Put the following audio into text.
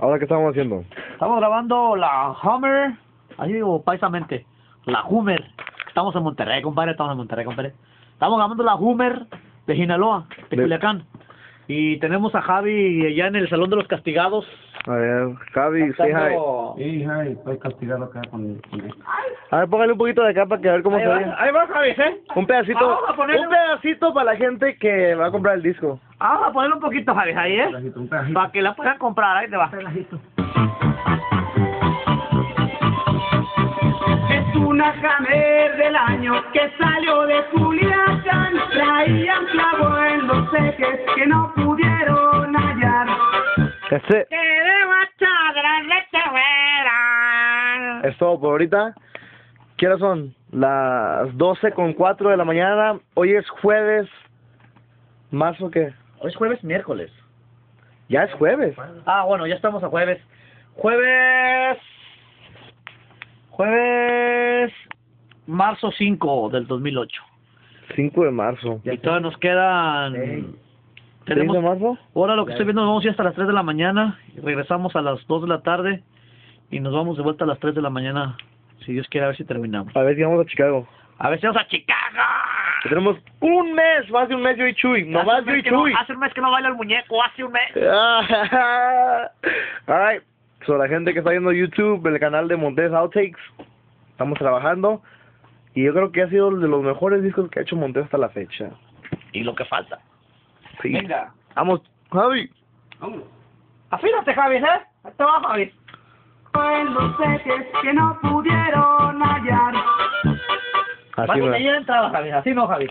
¿Ahora qué estamos haciendo? Estamos grabando la Hummer, así digo paisamente, la Hummer. Estamos en Monterrey, compadre, Estamos grabando la Hummer de Sinaloa, de Culiacán. Y tenemos a Javi allá en el Salón de los Castigados. A ver, Javi, sí, Javi. Sí, Javi, estoy castigado acá con él. A ver, póngale un poquito de acá para que a ver cómo se ve. Ahí va, Javi, ¿eh? Un pedacito. Vamos a ponerle... Un pedacito para la gente que va a comprar el disco. Vamos a ponerle un poquito, Javi, ahí, ¿eh? Un pedacito. Para que la puedan comprar, ahí te va. Un pedacito. Es una Hummer del año que salió de Culiacán. Traían clavo en los seques que no pudieron hallar. Este... Es todo por ahorita. ¿Qué hora son? Las 12:04 de la mañana. Hoy es jueves. ¿Más o qué? Hoy es jueves, miércoles. Ya es jueves. Ah, bueno, ya estamos a jueves. Jueves marzo 5 del 2008. 5 de marzo. Y todavía nos quedan... Sí. ¿Tenemos? ¿3 de marzo? Ahora lo que estoy viendo, nos vamos a ir hasta las 3 de la mañana. Y regresamos a las 2 de la tarde. Y nos vamos de vuelta a las 3 de la mañana, si Dios quiere, a ver si terminamos. A ver si vamos a Chicago. A ver si vamos a Chicago. Tenemos un mes, más de un mes yo y Chuy. No más yo y Chuy. No, hace un mes que no baila el muñeco, hace un mes. Alright, so la gente que está viendo YouTube, el canal de Montez Outtakes, estamos trabajando. Y yo creo que ha sido de los mejores discos que ha hecho Montez hasta la fecha. Y lo que falta. Sí. Venga. Vamos, Javi. Vámonos. Afírate, Javi, ¿eh? Ahí te va, Javi. En los seques que no pudieron hallar. Así no, Javi. Así no, Javi.